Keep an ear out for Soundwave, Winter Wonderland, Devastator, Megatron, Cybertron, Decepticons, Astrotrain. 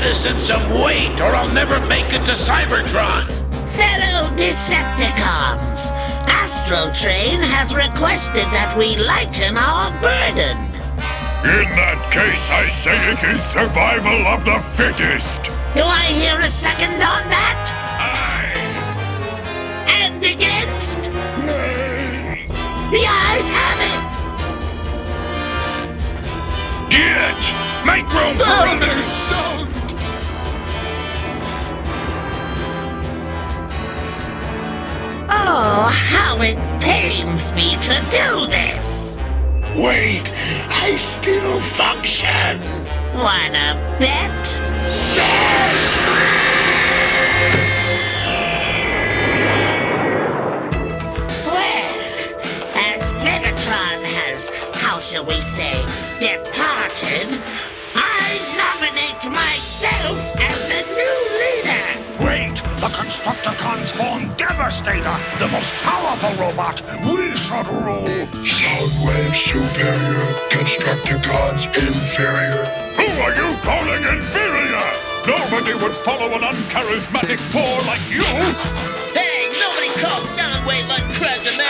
medicine some weight, or I'll never make it to Cybertron! Fellow Decepticons! Astrotrain has requested that we lighten our burden! In that case, I say it is survival of the fittest! Do I hear a second on that? Aye! And against? Nay! The eyes have it! Get! Make room for others! Don't! Oh, how it pains me to do this! Wait! I still function! Wanna bet? Stand free! Well, as Megatron has, how shall we say, departed, I nominate myself as the new leader! Wait! The Constructicons form Devastator, the most powerful robot! We shall rule! Soundwave superior, Constructicons inferior. Who are you calling inferior? Nobody would follow an uncharismatic boor like you! Hey, nobody calls Soundwave uncharacteristic!